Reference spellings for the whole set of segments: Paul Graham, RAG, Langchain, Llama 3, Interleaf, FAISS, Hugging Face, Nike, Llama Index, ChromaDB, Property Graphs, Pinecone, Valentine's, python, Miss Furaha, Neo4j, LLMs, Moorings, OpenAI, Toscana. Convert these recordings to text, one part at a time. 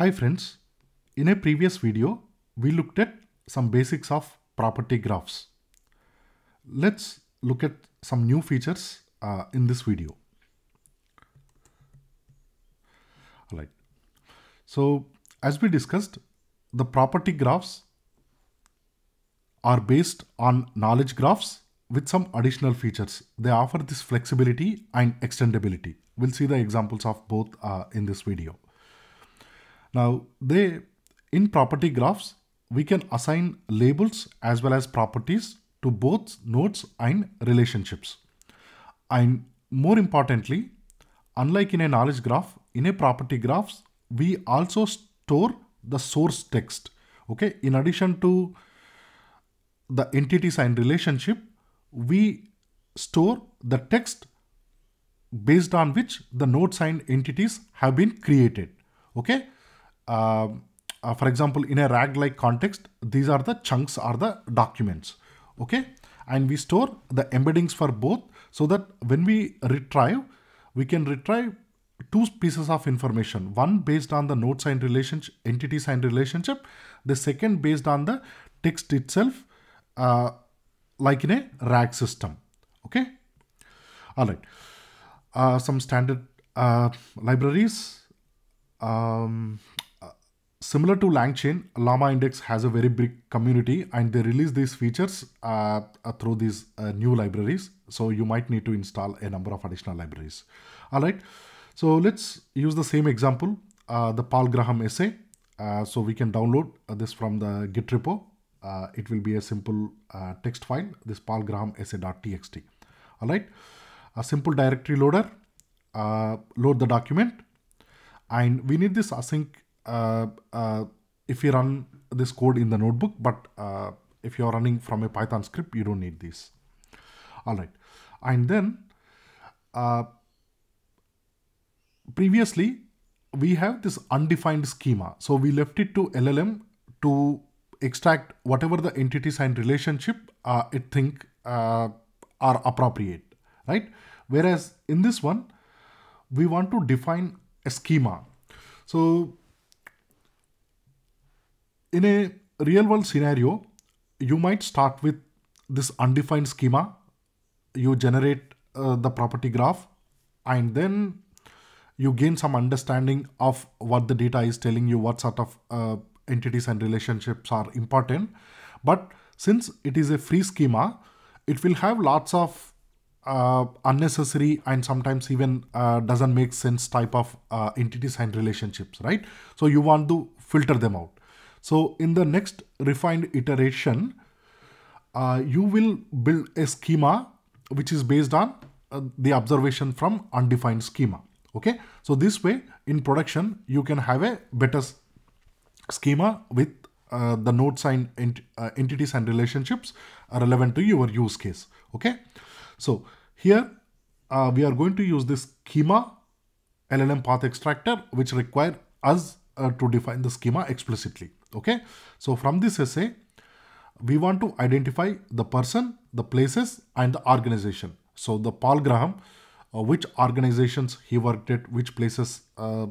Hi friends, in a previous video, we looked at some basics of property graphs. Let's look at some new features in this video. All right. So as we discussed, the property graphs are based on knowledge graphs with some additional features. They offer this flexibility and extendability. We'll see the examples of both in this video. Now, in property graphs, we can assign labels as well as properties to both nodes and relationships. And more importantly, unlike in a knowledge graph, in a property graphs, we also store the source text. Okay, in addition to the entities and relationship, we store the text based on which the nodes and entities have been created. Okay. For example, in a RAG-like context, these are the chunks or the documents. Okay. And we store the embeddings for both so that when we retrieve, we can retrieve two pieces of information. One based on the nodes and relationship, entities and relationship. The second based on the text itself, like in a RAG system. Okay. All right. Some standard libraries. Similar to Langchain, Llama Index has a very big community and they release these features through these new libraries. So you might need to install a number of additional libraries. All right. So let's use the same example, the Paul Graham essay. So we can download this from the Git repo. It will be a simple text file, this Paul Graham essay.txt. All right. A simple directory loader, load the document. And we need this async if you run this code in the notebook, but if you're running from a Python script, you don't need this. All right. And then previously, we have this undefined schema. So we left it to LLM to extract whatever the entities and relationship it think are appropriate, right? Whereas in this one, we want to define a schema. So in a real world scenario, you might start with this undefined schema. You generate the property graph and then you gain some understanding of what the data is telling you, what sort of entities and relationships are important. But since it is a free schema, it will have lots of unnecessary and sometimes even doesn't make sense type of entities and relationships, right? So you want to filter them out. So in the next refined iteration, you will build a schema which is based on the observation from undefined schema. Okay. So this way in production, you can have a better schema with the nodes and entities and relationships are relevant to your use case. Okay. So here we are going to use this schema LLM path extractor, which require us to define the schema explicitly. Okay. So from this essay, we want to identify the person, the places, and the organization. So the Paul Graham, which organizations he worked at, which places are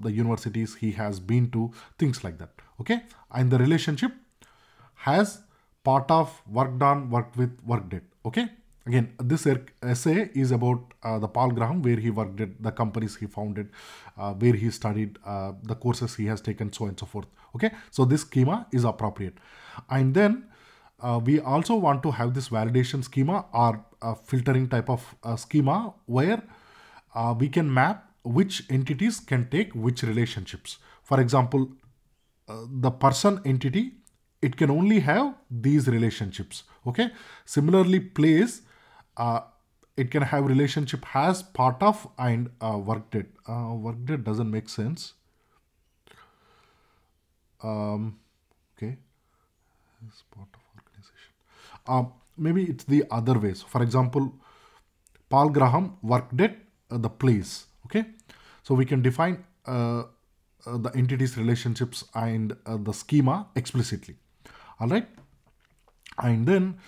the universities he has been to, things like that. Okay. And the relationship has part of, worked on, worked with, worked at. Okay. Again, this essay is about the Paul Graham, where he worked at, the companies he founded, where he studied, the courses he has taken, so on and so forth. Okay, so this schema is appropriate. And then we also want to have this validation schema or filtering type of schema where we can map which entities can take which relationships. For example, the person entity, it can only have these relationships. Okay, similarly, place. It can have relationship has part of and worked it. Worked it doesn't make sense. Okay. It's part of organization. Maybe it's the other ways. For example, Paul Graham worked at the place. Okay. So we can define the entities, relationships, and the schema explicitly. All right. And then,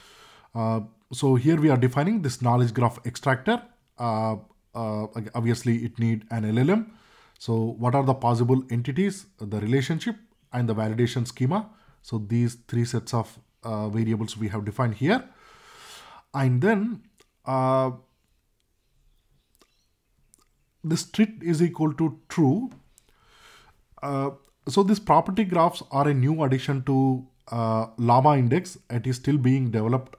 so here we are defining this knowledge graph extractor. Obviously, it needs an LLM. So what are the possible entities, the relationship, and the validation schema? So these three sets of variables we have defined here. And then the string is equal to true. So these property graphs are a new addition to Llama Index. It is still being developed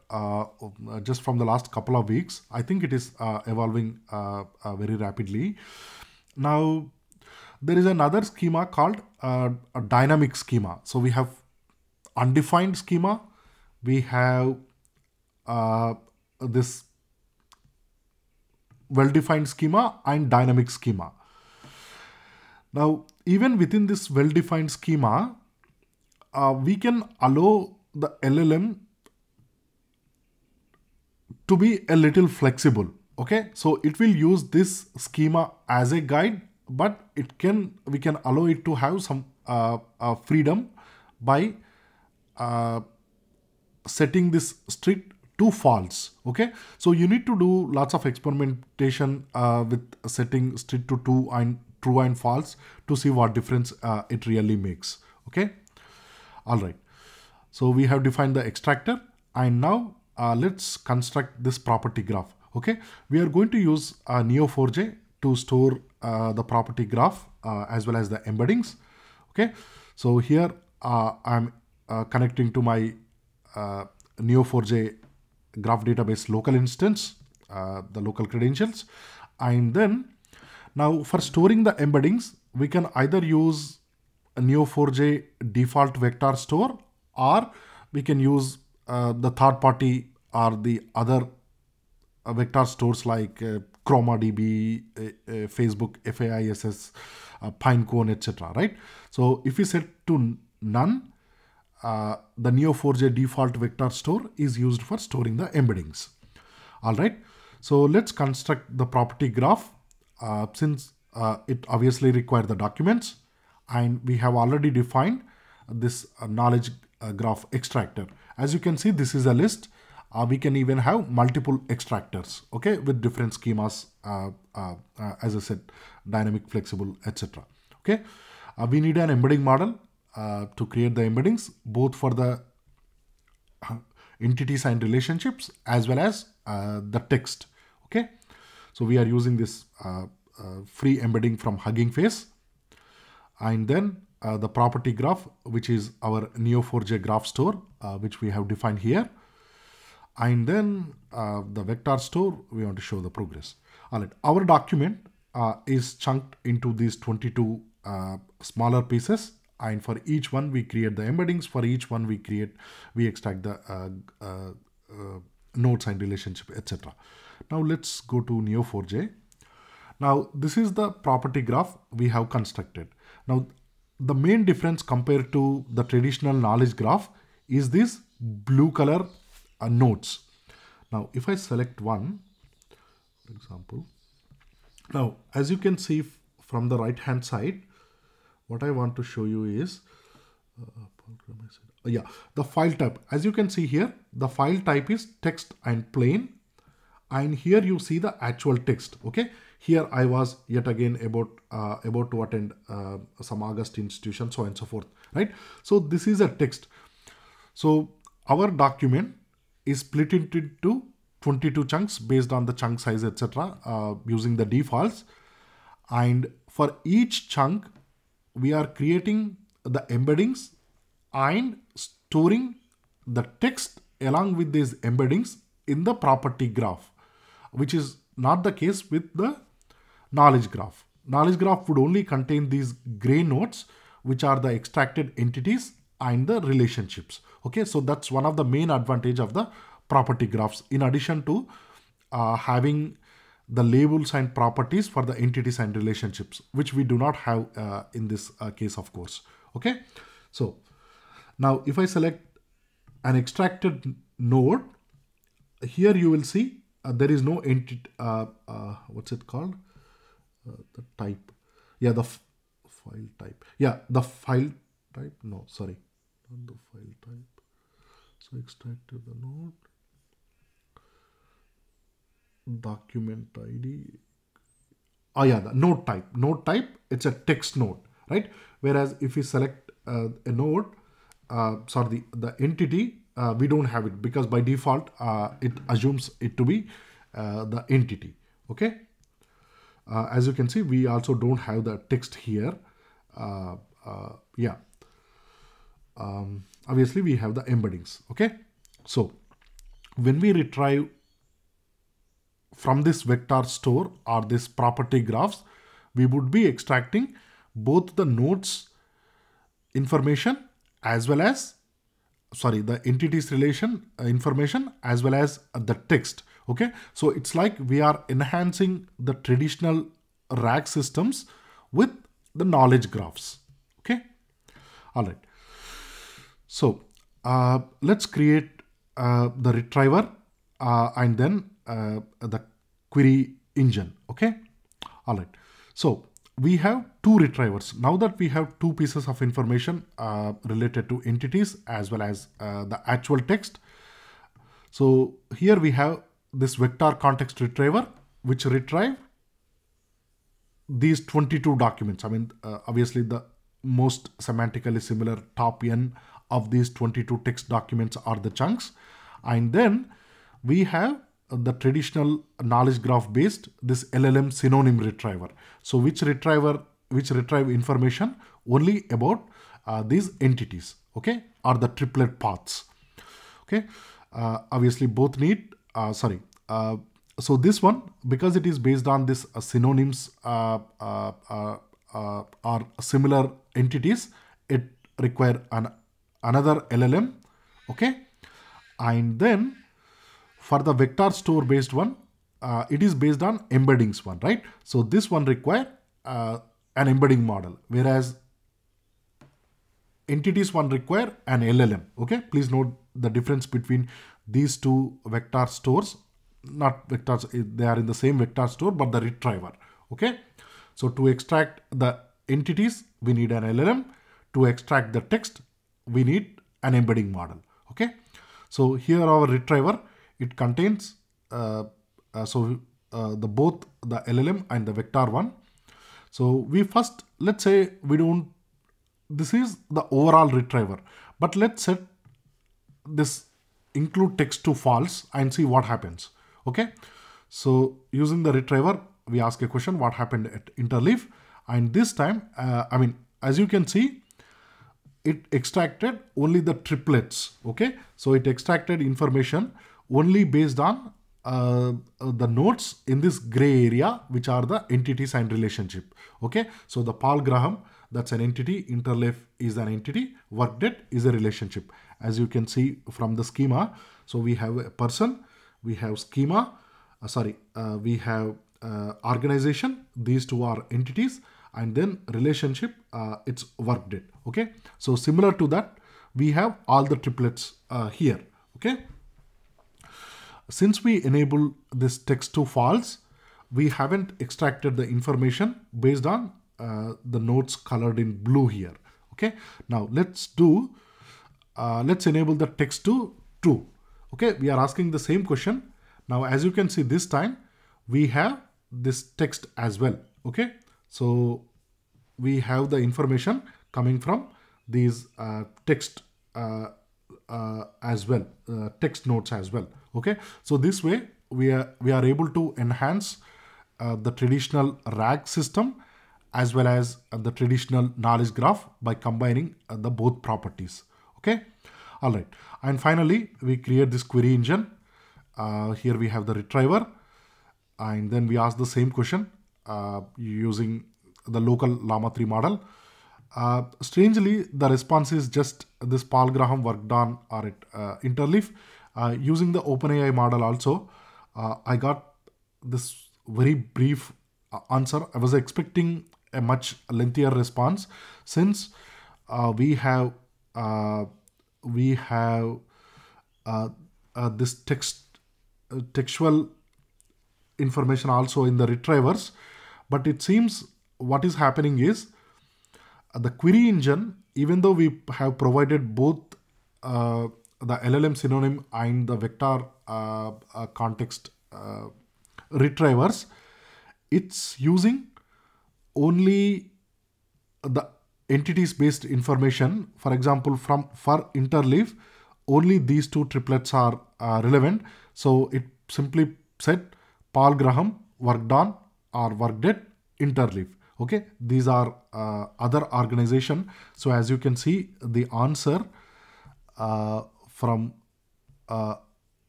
just from the last couple of weeks. I think it is evolving very rapidly. Now, there is another schema called a dynamic schema. So we have undefined schema. We have this well-defined schema and dynamic schema. Now, even within this well-defined schema, we can allow the LLM to be a little flexible. Okay, so it will use this schema as a guide, but it can, we can allow it to have some freedom by setting this strict to false. Okay, so you need to do lots of experimentation with setting strict to true and false to see what difference it really makes. Okay, all right. So we have defined the extractor, and now let's construct this property graph. Okay, we are going to use Neo4j to store the property graph as well as the embeddings. Okay, so here I'm connecting to my Neo4j graph database local instance, the local credentials. And then now for storing the embeddings, we can either use a Neo4j default vector store, or we can use the third party or the other vector stores like ChromaDB, Facebook, FAISS, Pinecone, etc. Right? So if we set to none, the Neo4j default vector store is used for storing the embeddings. All right. So let's construct the property graph since it obviously requires the documents, and we have already defined this knowledge graph extractor. As you can see, this is a list. We can even have multiple extractors, okay, with different schemas, as I said, dynamic, flexible, etc. Okay, we need an embedding model to create the embeddings, both for the entities and relationships, as well as the text. Okay, so we are using this free embedding from Hugging Face, and then the property graph, which is our Neo4j graph store, which we have defined here. And then the vector store, we want to show the progress. All right, our document is chunked into these 22 smaller pieces. And for each one, we create the embeddings. For each one, we extract the nodes and relationship, etc. Now let's go to Neo4j. Now this is the property graph we have constructed. Now the main difference compared to the traditional knowledge graph is this blue color nodes. Now, if I select one, for example, now, as you can see from the right hand side, what I want to show you is, the file type. As you can see here, the file type is text and plain. And here you see the actual text. Okay, here I was yet again about to attend some August institution, so on and so forth, right? So this is a text. So our document is split into 22 chunks based on the chunk size, etc. Using the defaults. And for each chunk, we are creating the embeddings and storing the text along with these embeddings in the property graph, which is not the case with the knowledge graph. Knowledge graph would only contain these gray nodes, which are the extracted entities and the relationships. Okay, so that's one of the main advantage of the property graphs, in addition to having the labels and properties for the entities and relationships, which we do not have in this case, of course. Okay, so now if I select an extracted node, here you will see there is no entity, the type. Yeah, the file type. Yeah, the file type. No, sorry. The file type. So extract to the node, document ID, Oh yeah, the node type. Node type, it's a text node, right? Whereas if we select a node, sorry, the entity, we don't have it because by default, it assumes it to be the entity, okay? As you can see, we also don't have the text here. Obviously we have the embeddings, okay? So when we retrieve from this vector store or this property graphs, we would be extracting both the nodes information as well as, sorry, the entities relation information as well as the text, okay? So it's like we are enhancing the traditional RAG systems with the knowledge graphs, okay? All right. So let's create the retriever and then the query engine, okay? All right. So we have two retrievers. Now that we have two pieces of information related to entities as well as the actual text. So here we have this vector context retriever, which retrieve these 22 documents. I mean, obviously the most semantically similar top n of these 22 text documents are the chunks. And then we have the traditional knowledge graph based, this LLM synonym retriever. So which retrieves information only about these entities, okay? Or the triplet paths, okay? Obviously both need, so this one, because it is based on this synonyms or similar entities, it requires another LLM, okay? And then for the vector store based one, it is based on embeddings one, right? So this one requires an embedding model, whereas entities one require an LLM, okay? Please note the difference between these two vector stores, not vectors, they are in the same vector store, but the retriever, okay? So to extract the entities, we need an LLM. To extract the text, we need an embedding model, okay? So here our retriever, it contains the both the LLM and the vector one. So we first, let's say we don't, this is the overall retriever, but let's set this include text to false and see what happens, okay? So using the retriever, we ask a question, what happened at Interleaf? And this time, as you can see, it extracted only the triplets, okay? So it extracted information only based on the nodes in this gray area, which are the entities and relationship, okay? So the Paul Graham, that's an entity, Interleaf is an entity, workdate is a relationship. As you can see from the schema, so we have a person, we have schema, we have organization, these two are entities, and then relationship, it's workdate, okay? So similar to that, we have all the triplets here, okay? Since we enable this text to false, we haven't extracted the information based on the nodes colored in blue here, okay? Now let's do, let's enable the text to true, okay? We are asking the same question. Now, as you can see this time, we have this text as well, okay? So we have the information coming from these text as well, text nodes as well. Okay, so this way we are able to enhance the traditional RAG system as well as the traditional knowledge graph by combining the both properties. Okay, all right. And finally, we create this query engine. Here we have the retriever, and then we ask the same question using the local Llama 3 model. Strangely, the response is just this Paul Graham worked on or at Interleaf. Using the OpenAI model also, I got this very brief answer. I was expecting a much lengthier response, since we have this textual information also in the retrievers, but it seems what is happening is the query engine, even though we have provided both the LLM synonym and the vector context retrievers, it's using only the entities based information. For example, for Interleaf, only these two triplets are relevant. So it simply said Paul Graham worked on or worked at Interleaf. Okay, these are other organization. So as you can see, the answer from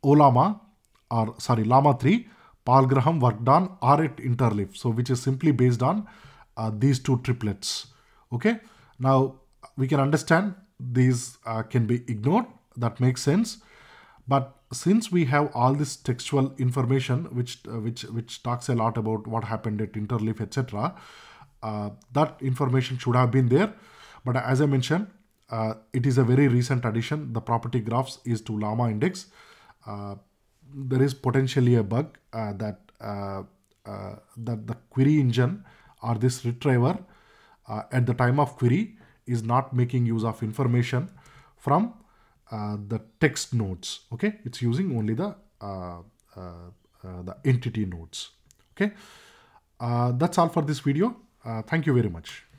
Llama 3, Paul Graham worked on or at Interleaf. So which is simply based on these two triplets. Okay, now we can understand these can be ignored. That makes sense. But since we have all this textual information, which talks a lot about what happened at Interleaf, etc., that information should have been there. But as I mentioned, it is a very recent addition. The property graphs is to Llama Index. There is potentially a bug that the query engine or this retriever at the time of query is not making use of information from the text nodes. Okay, it's using only the entity nodes. Okay, that's all for this video. Thank you very much.